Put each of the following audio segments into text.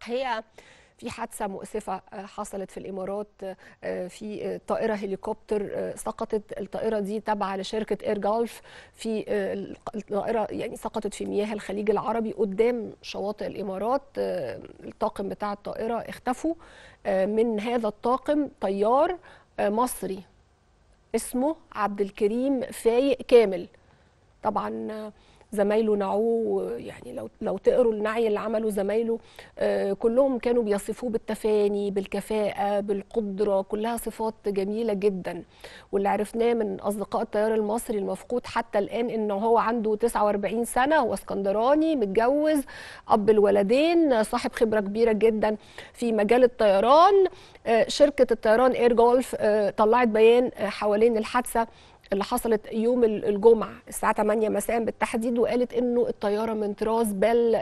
الحقيقة في حادثة مؤسفة حصلت في الإمارات، في طائرة هليكوبتر سقطت. الطائرة دي تابعة لشركة إير غولف. في الطائرة يعني سقطت في مياه الخليج العربي قدام شواطئ الإمارات. الطاقم بتاع الطائرة اختفوا. من هذا الطاقم طيار مصري اسمه عبد الكريم فايق كامل. طبعا زمايله نعوه، يعني لو تقروا النعي اللي عمله زمايله كلهم كانوا بيصفوه بالتفاني، بالكفاءة، بالقدرة، كلها صفات جميلة جدا. واللي عرفناه من أصدقاء الطيار المصري المفقود حتى الآن إنه هو عنده 49 سنة، هو اسكندراني، متجوز، أب الولدين، صاحب خبرة كبيرة جدا في مجال الطيران. شركة الطيران إير غولف طلعت بيان حوالين الحادثة اللي حصلت يوم الجمعة الساعة 8 مساء بالتحديد، وقالت انه الطيارة من طراز بيل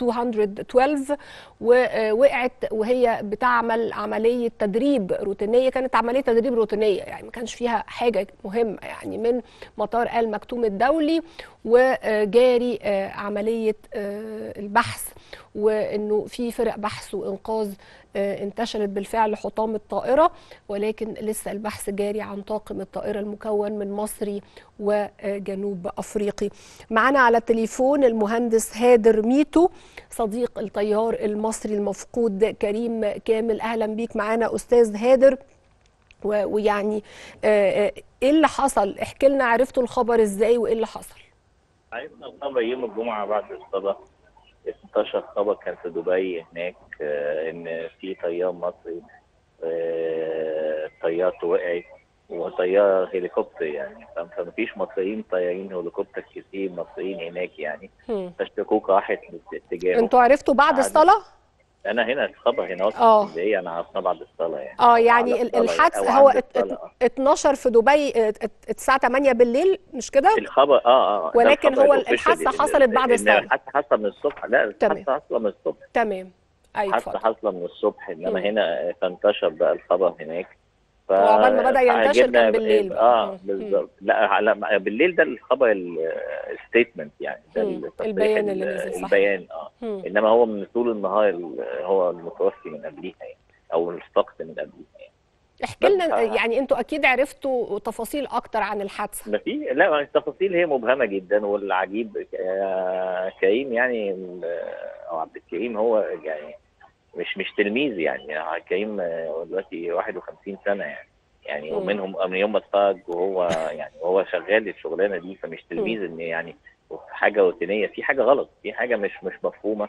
212 ووقعت وهي بتعمل عملية تدريب روتينية. كانت عملية تدريب روتينية، يعني ما كانش فيها حاجة مهمة، يعني من مطار المكتوم الدولي وجاري عملية البحث، وانه في فرق بحث وانقاذ انتشلت بالفعل حطام الطائرة، ولكن لسه البحث جاري عن طاقم الطائرة المكون من مصري وجنوب أفريقي. معنا على التليفون المهندس هادر ميتو، صديق الطيار المصري المفقود كريم كامل. أهلا بيك معنا أستاذ هادر. ويعني إيه اللي حصل؟ احكي لنا، عرفتوا الخبر إزاي وإيه اللي حصل؟ عرفنا الخبر يوم الجمعة بعد الصلاة، انتشر خبر كان في دبي هناك ان في طيار مصري طيارته وقعت، وطيار هليكوبتر يعني، فما فيش مصريين طيارين هليكوبتر كتير مصريين هناك يعني، فالشكوك راحت لاتجاهه. انتوا عرفتوا بعد الصلاه؟ انا هنا الخبر هنا اصلا ازاي، انا عرفنا بعد الصلاه يعني. يعني الحادث هو اتنشر في دبي الساعه 8 بالليل، مش كده؟ الخبر ولكن هو الحادثه حصلت بعد الصلاه. الحادثه حصل من الصبح. لا الحادثه حصل من الصبح. تمام، ايوه، الحادثه حصل من الصبح، انما هنا فانتشر بقى الخبر هناك. وعقبال ما بدا ينتشر كان بالليل. بالظبط. لا بالليل ده الخبر، الستيتمنت يعني، ده البيان اللي نزل. البيان انما هو من طول النهار هو المتوفي من قبليها يعني، او الفقد من قبليها يعني. احكي لنا يعني، انتوا اكيد عرفتوا تفاصيل اكتر عن الحادثه. لا التفاصيل هي مبهمه جدا، والعجيب كريم يعني او عبد الكريم هو يعني مش تلميذ يعني. كريم دلوقتي 51 سنه يعني ومنهم من يوم ما اتخرج وهو يعني وهو شغال الشغلانه دي، فمش تلميذ ان يعني حاجه روتينيه، في حاجه غلط، في حاجه مش مفهومه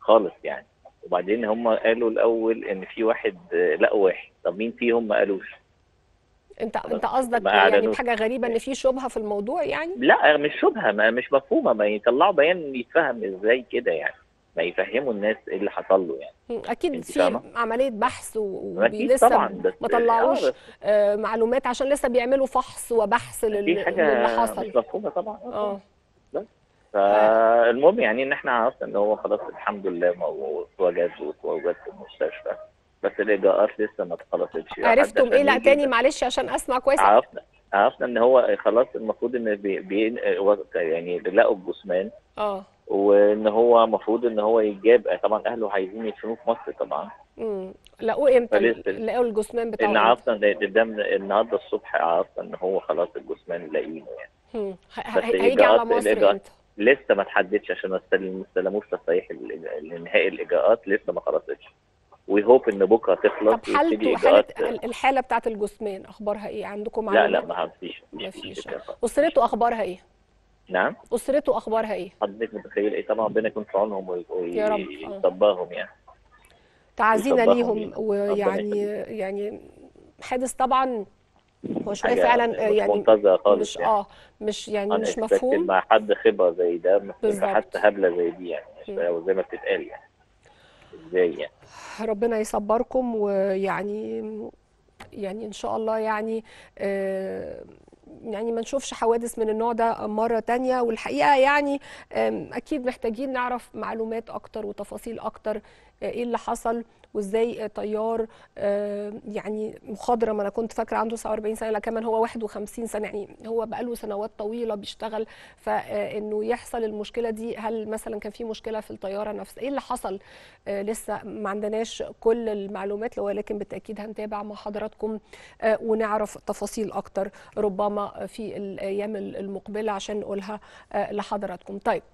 خالص يعني. وبعدين هم قالوا الاول ان في واحد، لقوا واحد، طب مين فيهم؟ ما قالوش. انت قصدك يعني حاجه غريبه ان في شبهه في الموضوع يعني؟ لا مش شبهه، مش مفهومه، ما يطلعوا بيان يتفهم ازاي كده يعني، ما يفهموا الناس ايه اللي حصل له يعني. اكيد في عمليه بحث ولسه ما طلعوش معلومات، عشان لسه بيعملوا فحص وبحث للي حصل. مش مفهومه طبعا. بس فالمهم يعني ان احنا عرفنا ان هو خلاص الحمد لله وجد في المستشفى، بس الاجراءات لسه ما اتخلصتش. عرفتم ايه؟ لا تاني معلش عشان اسمع كويس. عرفنا ان هو خلاص المفروض ان يعني لقوا الجثمان، وان هو المفروض ان هو يتجاب. طبعا اهله عايزين يدفنوه في مصر طبعا. لقوه امتى؟ لقوا الجثمان بتاعه. ان عرفنا ده النهارده الصبح، عرفنا ان هو خلاص الجثمان لاقيينه يعني. هيجي على مصر امتى؟ لسه ما اتحددش، عشان ما استلموش تصريح لانهاء الاجراءات، لسه ما خلصتش. ويهوب ان بكره تخلص. طب الحاله بتاعت الجثمان اخبارها ايه؟ عندكم معلومات؟ لا ما فيش. اسرته اخبارها ايه؟ نعم، اسرته اخبارها ايه؟ حضرتك متخيل ايه؟ طبعا ربنا يكون في عونهم ويصبرهم يعني. تعازينا ليهم، ويعني يعني حادث طبعا هو شويه فعلا يعني منتظره خالص، مش يعني مش مفهوم مع حد خبره زي ده، حتى هبله زي دي يعني، زي ما بتتقال يعني ازاي يعني. ربنا يصبركم، ويعني ان شاء الله يعني يعني ما نشوفش حوادث من النوع ده مرة تانية. والحقيقة يعني أكيد محتاجين نعرف معلومات أكتر وتفاصيل أكتر، إيه اللي حصل وإزاي طيار يعني مخضرم، ما أنا كنت فاكرة عنده 49 سنة، لكمان هو 51 سنة، يعني هو بقاله سنوات طويلة بيشتغل، فإنه يحصل المشكلة دي. هل مثلا كان في مشكلة في الطيارة نفسها؟ إيه اللي حصل؟ لسه ما عندناش كل المعلومات، ولكن بالتأكيد هنتابع مع حضراتكم ونعرف تفاصيل أكتر ربما في الأيام المقبلة عشان نقولها لحضراتكم. طيب